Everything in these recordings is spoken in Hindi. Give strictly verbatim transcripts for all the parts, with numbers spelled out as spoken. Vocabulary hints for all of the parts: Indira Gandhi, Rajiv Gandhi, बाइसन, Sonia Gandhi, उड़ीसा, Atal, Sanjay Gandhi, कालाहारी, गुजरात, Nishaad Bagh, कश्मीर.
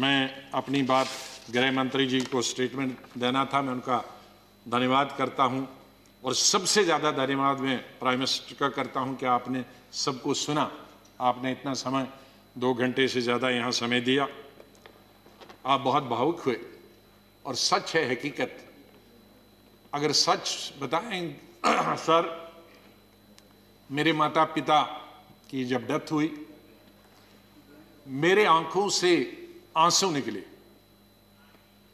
मैं अपनी बात गृह मंत्री जी को स्टेटमेंट देना था, मैं उनका धन्यवाद करता हूं और सबसे ज़्यादा धन्यवाद मैं प्राइम मिनिस्टर का करता हूं कि आपने सबको सुना, आपने इतना समय दो घंटे से ज़्यादा यहां समय दिया, आप बहुत भावुक हुए और सच है हकीकत। अगर सच बताएं सर, मेरे माता पिता की जब डेथ हुई मेरे आंखों से आंसू निकले,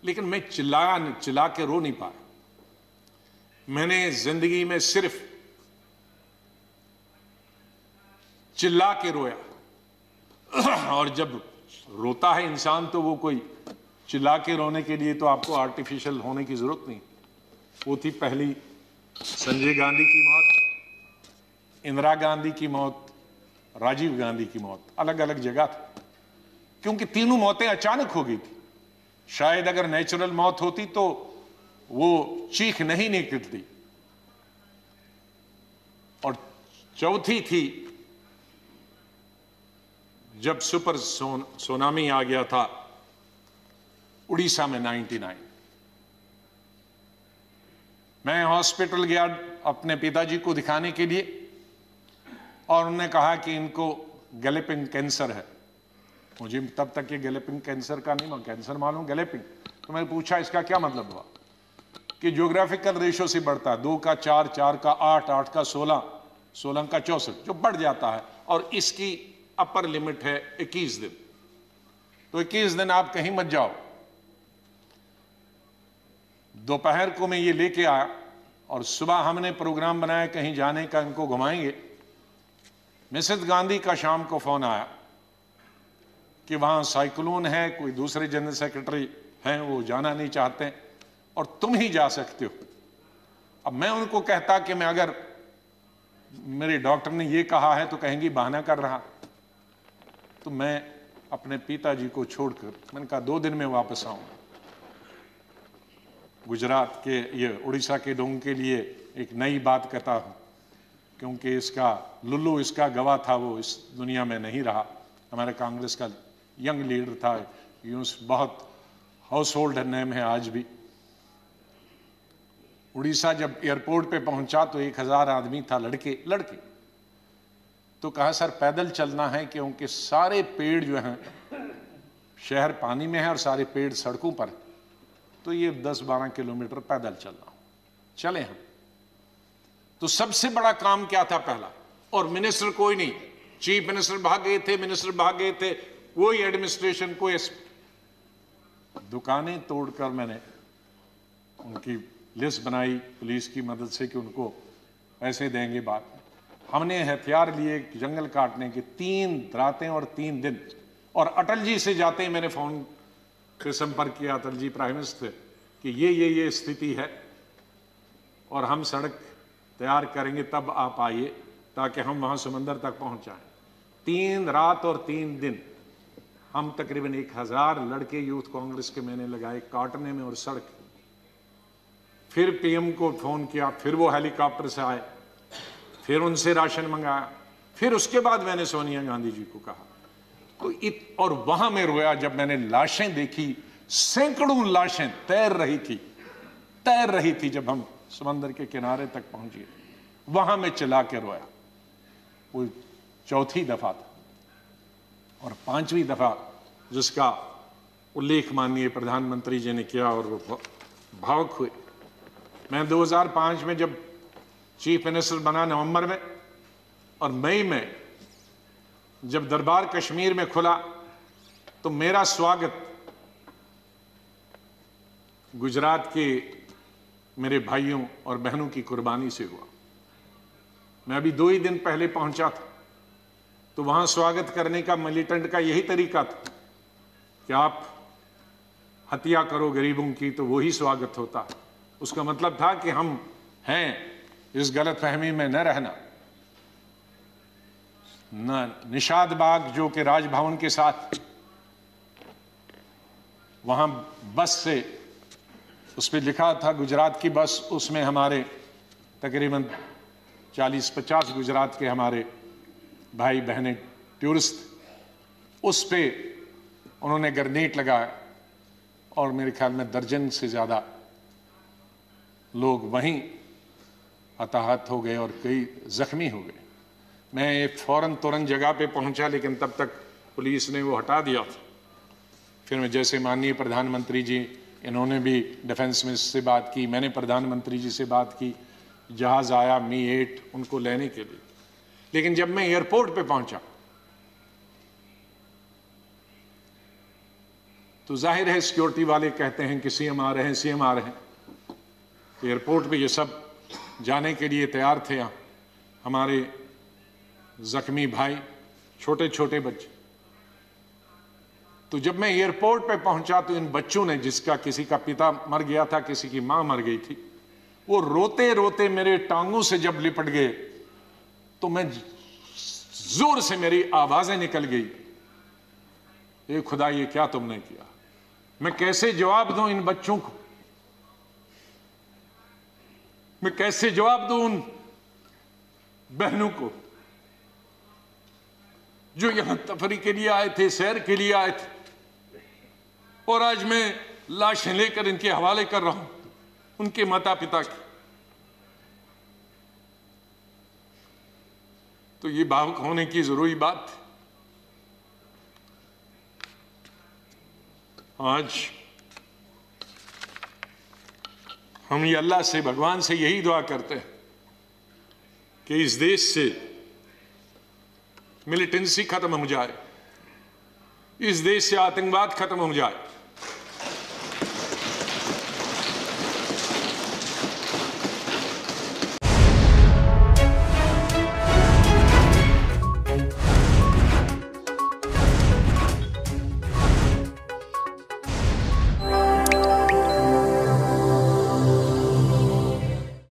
लेकिन मैं चिल्ला चिल्ला के रो नहीं पाया। मैंने जिंदगी में सिर्फ चिल्ला के रोया, और जब रोता है इंसान तो वो कोई चिल्ला के रोने के लिए तो आपको आर्टिफिशियल होने की जरूरत नहीं। वो थी पहली संजय गांधी की मौत, इंदिरा गांधी की मौत, राजीव गांधी की मौत, अलग अलग जगह थी क्योंकि तीनों मौतें अचानक हो गई थी। शायद अगर नेचुरल मौत होती तो वो चीख नहीं निकलती। और चौथी थी जब सुपर सोन, सोनामी आ गया था उड़ीसा में नाइन्टी नाइन। मैं हॉस्पिटल गया अपने पिताजी को दिखाने के लिए और उन्होंने कहा कि इनको गैलपिंग कैंसर है। मुझे तब तक ये गैलपिंग कैंसर का नहीं मालूम, कैंसर मालूम गैलपिंग। तो मैंने पूछा इसका क्या मतलब हुआ कि ज्योग्राफिकल रेशो से बढ़ता है, दो का चार, चार का आठ, आठ का सोलह, सोलह का चौसठ, जो बढ़ जाता है और इसकी अपर लिमिट है इक्कीस दिन। तो इक्कीस दिन आप कहीं मत जाओ। दोपहर को मैं ये लेके आया और सुबह हमने प्रोग्राम बनाया कहीं जाने का, इनको घुमाएंगे। मिसेस गांधी का शाम को फोन आया कि वहां साइक्लोन है, कोई दूसरे जनरल सेक्रेटरी हैं, वो जाना नहीं चाहते और तुम ही जा सकते हो। अब मैं उनको कहता कि मैं अगर मेरे डॉक्टर ने ये कहा है तो कहेंगी बहाना कर रहा। तो मैं अपने पिताजी को छोड़कर मैंने कहा दो दिन में वापस आऊंगा। गुजरात के ये उड़ीसा के लोगों के लिए एक नई बात कहता हूँ क्योंकि इसका लुल्लू इसका गवाह था, वो इस दुनिया में नहीं रहा। हमारे कांग्रेस का यंग लीडर था, यूँ बहुत हाउस होल्ड नेम है आज भी। उड़ीसा जब एयरपोर्ट पे पहुंचा तो एक हज़ार आदमी था, लड़के लड़के। तो कहा सर पैदल चलना है क्योंकि सारे पेड़ जो हैं, शहर पानी में है और सारे पेड़ सड़कों पर हैं, तो ये दस बारह किलोमीटर पैदल चलना चले हम। तो सबसे बड़ा काम क्या था पहला, और मिनिस्टर कोई नहीं, चीफ मिनिस्टर भाग गए थे, मिनिस्टर भाग गए थे, कोई एडमिनिस्ट्रेशन कोई। दुकानें तोड़कर मैंने उनकी लिस्ट बनाई पुलिस की मदद से कि उनको पैसे देंगे बाद में। हमने हथियार लिए जंगल काटने के, तीन रातें और तीन दिन। और अटल जी से जाते ही मैंने फोन से संपर्क किया, अटल जी प्राइम मिनिस्टर, कि ये ये ये स्थिति है और हम सड़क तैयार करेंगे तब आप आइए ताकि हम वहाँ समंदर तक पहुँचाएँ। तीन रात और तीन दिन हम तकरीबन एक हज़ार लड़के यूथ कांग्रेस के मैंने लगाए काटने में और सड़क। फिर पीएम को फ़ोन किया, फिर वो हेलीकॉप्टर से आए, फिर उनसे राशन मंगाया, फिर उसके बाद मैंने सोनिया गांधी जी को कहा। तो इत और वहां में रोया जब मैंने लाशें देखी, सैकड़ों लाशें तैर रही थी तैर रही थी जब हम समंदर के किनारे तक पहुंचे, वहां में चिल्ला के रोया। वो चौथी दफा था। और पांचवी दफा जिसका उल्लेख माननीय प्रधानमंत्री जी ने किया और वो भावुक हुए। मैं दो हज़ार पाँच में जब चीफ मिनिस्टर बना, नवंबर में, और मई में जब दरबार कश्मीर में खुला तो मेरा स्वागत गुजरात के मेरे भाइयों और बहनों की कुर्बानी से हुआ। मैं अभी दो ही दिन पहले पहुंचा था तो वहां स्वागत करने का मिलिटेंट का यही तरीका था कि आप हत्या करो गरीबों की तो वही स्वागत होता। उसका मतलब था कि हम हैं, इस गलतफहमी में न रहना। ना निशाद बाग जो कि राजभवन के साथ, वहां बस से उस पर लिखा था गुजरात की बस, उसमें हमारे तकरीबन चालीस पचास गुजरात के हमारे भाई बहनें टूरिस्ट, उस पर उन्होंने ग्रेनेड लगाया और मेरे ख्याल में दर्जन से ज़्यादा लोग वहीं हताहत हो गए और कई जख्मी हो गए। मैं फ़ौरन तुरंत जगह पे पहुंचा, लेकिन तब तक पुलिस ने वो हटा दिया था। फिर मैं जैसे माननीय प्रधानमंत्री जी, इन्होंने भी डिफेंस मिनिस्टर से बात की, मैंने प्रधानमंत्री जी से बात की, जहाज़ आया मी एट उनको लेने के लिए। लेकिन जब मैं एयरपोर्ट पे पहुंचा तो जाहिर है सिक्योरिटी वाले कहते हैं कि सीएम आ रहे हैं, सीएम आ रहे हैं। तो एयरपोर्ट पे ये सब जाने के लिए तैयार थे। हमारे जख्मी भाई, छोटे छोटे बच्चे। तो जब मैं एयरपोर्ट पे पहुंचा तो इन बच्चों ने, जिसका किसी का पिता मर गया था, किसी की मां मर गई थी, वो रोते रोते मेरे टांगों से जब लिपट गए तो मैं जोर से मेरी आवाजें निकल गई, ये खुदा ये क्या तुमने किया। मैं कैसे जवाब दूं इन बच्चों को, मैं कैसे जवाब दूं उन बहनों को जो यहां तफरी के लिए आए थे, सैर के लिए आए थे, और आज मैं लाशें लेकर इनके हवाले कर रहा हूं, उनके माता पिता की। तो ये भावुक होने की जरूरी बात है। आज हम ये अल्लाह से, भगवान से यही दुआ करते हैं कि इस देश से मिलिटेंसी खत्म हो जाए, इस देश से आतंकवाद खत्म हो जाए।